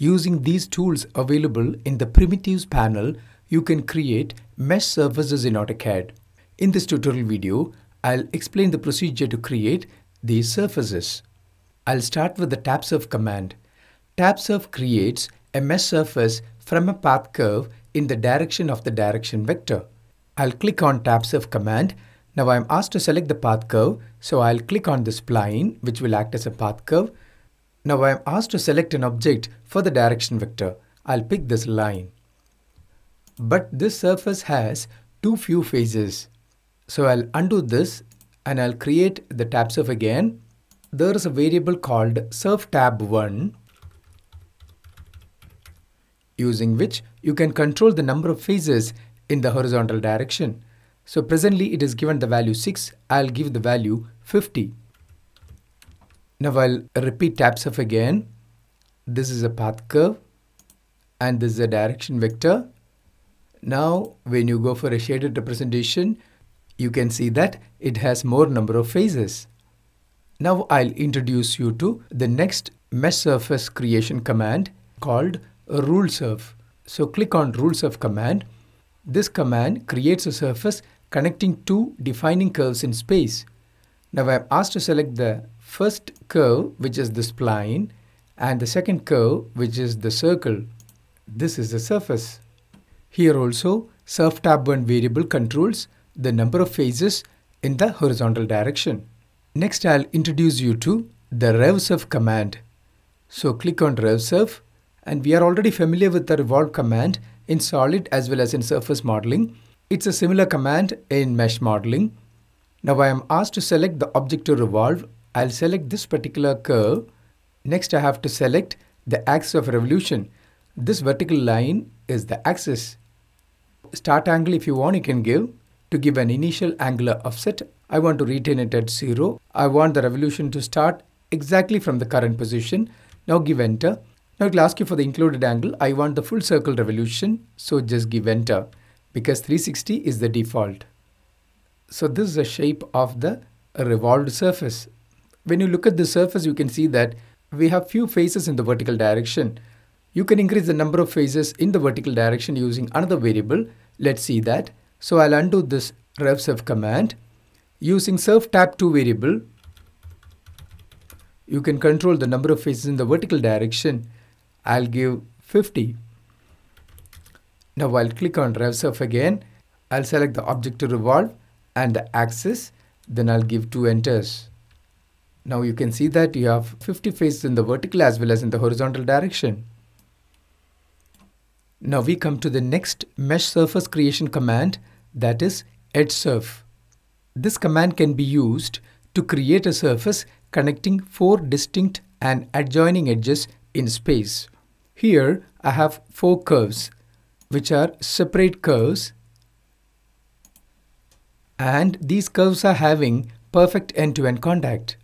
Using these tools available in the Primitives panel, you can create mesh surfaces in AutoCAD. In this tutorial video, I'll explain the procedure to create these surfaces. I'll start with the TabSurf command. TabSurf creates a mesh surface from a path curve in the direction of the direction vector. I'll click on TabSurf command. Now I'm asked to select the path curve, so I'll click on the spline, which will act as a path curve. Now I'm asked to select an object for the direction vector. I'll pick this line. But this surface has too few faces. So I'll undo this and I'll create the TabSurf again. There is a variable called surf tab 1, using which you can control the number of faces in the horizontal direction. So presently it is given the value 6, I'll give the value 50. Now I'll repeat TabSurf again. This is a path curve and this is a direction vector. Now when you go for a shaded representation, you can see that it has more number of faces. Now I'll introduce you to the next mesh surface creation command called RuleSurf. So click on RuleSurf command. This command creates a surface connecting two defining curves in space. Now I'm asked to select the first curve, which is the spline, and the second curve, which is the circle. This is the surface. Here also, surf tab1 variable controls the number of faces in the horizontal direction. Next, I'll introduce you to the RevSurf command. So click on RevSurf, and we are already familiar with the revolve command in solid as well as in surface modeling. It's a similar command in mesh modeling. Now I am asked to select the object to revolve. I'll select this particular curve. Next I have to select the axis of revolution. This vertical line is the axis. Start angle, if you want, you can give. To give an initial angular offset, I want to retain it at 0. I want the revolution to start exactly from the current position. Now give enter. Now it will ask you for the included angle. I want the full circle revolution, so just give enter, because 360 is the default. So this is the shape of the revolved surface. When you look at the surface, you can see that we have few faces in the vertical direction. You can increase the number of faces in the vertical direction using another variable. Let's see that. So I'll undo this RevSurf command. Using surf tab 2 variable, you can control the number of faces in the vertical direction. I'll give 50. Now I'll click on RevSurf again. I'll select the object to revolve and the axis. Then I'll give two enters. Now you can see that you have 50 faces in the vertical as well as in the horizontal direction. Now we come to the next mesh surface creation command, that is EdSurf. This command can be used to create a surface connecting four distinct and adjoining edges in space. Here I have four curves, which are separate curves, and these curves are having perfect end-to-end contact.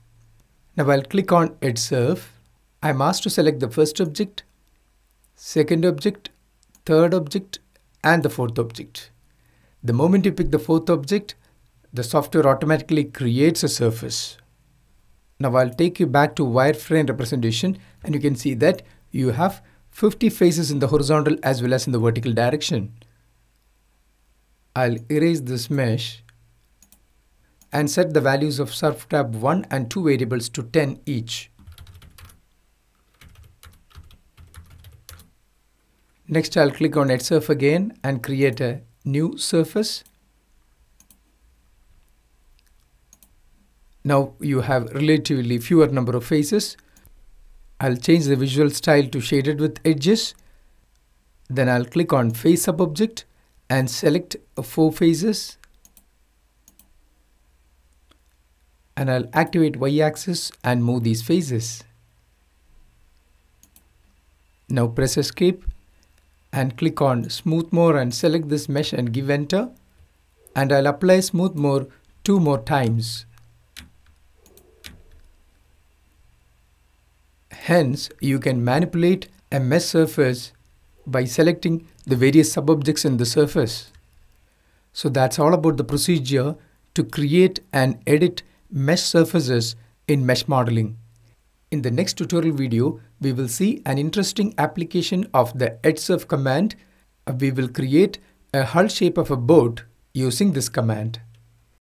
Now I'll click on EdSurf. I'm asked to select the first object, second object, third object, and the fourth object. The moment you pick the fourth object, the software automatically creates a surface. Now I'll take you back to wireframe representation, and you can see that you have 50 faces in the horizontal as well as in the vertical direction. I'll erase this mesh and set the values of surf tab 1 and 2 variables to 10 each. Next I'll click on EdSurf again and create a new surface. Now you have relatively fewer number of faces. I'll change the visual style to shaded with edges. Then I'll click on face subobject and select four faces. And I'll activate y-axis and move these faces. Now press escape and click on smooth more and select this mesh and give enter. And I'll apply smooth more 2 more times. Hence, you can manipulate a mesh surface by selecting the various subobjects in the surface. So that's all about the procedure to create and edit mesh surfaces in mesh modeling. In the next tutorial video, we will see an interesting application of the EdSurf command. We will create a hull shape of a boat using this command.